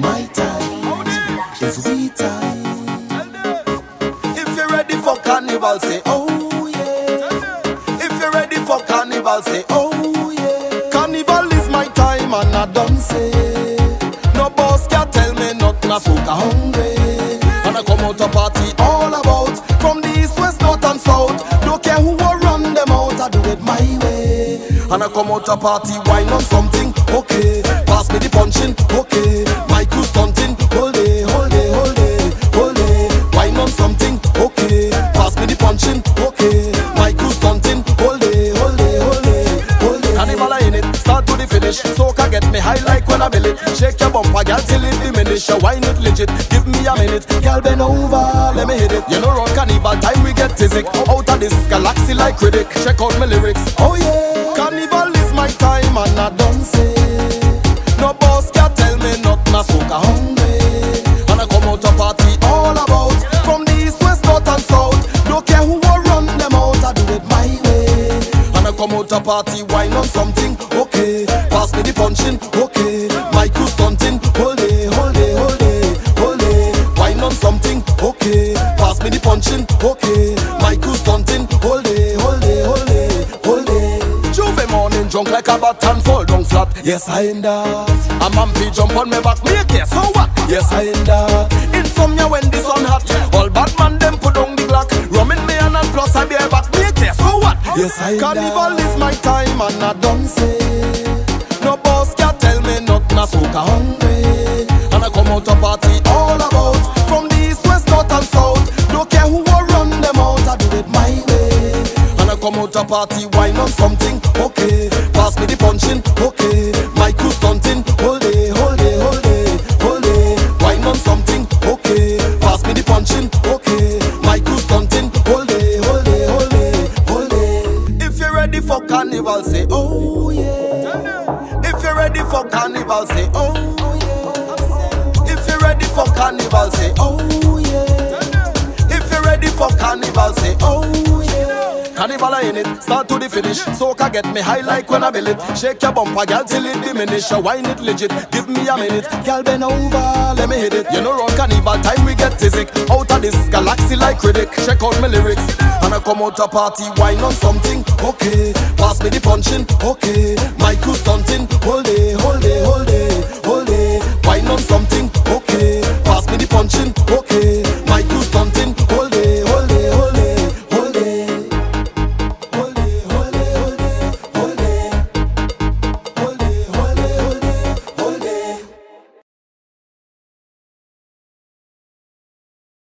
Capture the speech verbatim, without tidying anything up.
my time. It's we time. If you're ready for carnival, say oh yeah. If you're ready for carnival, say oh yeah. Carnival is my time and I don't say. No boss can tell me nothing, I'm so hungry. And I come out to party all about. From the east, west, north and south. Don't care who will run them out, I do it my way. And I come out to party, why not something? Okay, pass me the punching, okay. My crew stunting, hold it, hold it, hold it, hold it. Wine on something, okay. Pass me the punching, okay. My crew stunting, hold it, hold it, hold it, hold it. Carnival in it, start to the finish. So can get me high like when I bill it. Shake your bumper, girl, till it diminish. Your wine it legit, give me a minute. Girl, bend over, let me hit it. You know round carnival time we get Tizick. Out of this galaxy like critic. Check out my lyrics, oh yeah. Carnival is my time and I don't say. No boss can tell me nothing, I'm so hungry. And I come out to party all about. From the east, west, north and south. Don't care who will run them out, I do it my way. And I come out to party, wine on something, okay. Pass me the punching, okay. My crew stunting, hold it, hold it, hold it, hold it. Wine on something, okay. Pass me the punching, okay. My crew stunting, hold it, hold it, hold it, hold it. Juve morning, drunk like a bat and fall down flat. Yes, I ain't that. A man be jump on me back, me a care, so what? Yes, I ain't that. Insomnia when the sun hot. All bad man, them put down the Glock. Rum in me and and plus I bear back, me a care, so what? Yes, I ain't that. Carnival is my time and I don't say. No boss can tell me nothing, I'm so hungry. And I come out to party all about. From the east, west, north and south. Don't care who will run them out, I do it my way. And I come out to party, wine on something, okay. Pass me the punching, okay. My crew stunting, hold it, hold it, hold it, hold it. Wine on something, okay. Pass me the punching, okay. My crew stunting, hold it, hold it, hold it, hold it. If you're ready for carnival, say oh yeah. If you're ready for carnival, say oh yeah. If you're ready for carnival, say oh yeah. If you're ready for carnival, say oh yeah. Carnival in it, start to the finish. So can get me high like when I bill it. Shake your bumper, girl, till it diminish. Your wine it legit, give me a minute. Girl, bend over, let me hit it. You know round carnival time we get Tizick. Out of this galaxy like critic. Check out my lyrics. And I come out to party, wine on something, okay. Pass me the punching, okay. My crew stunting,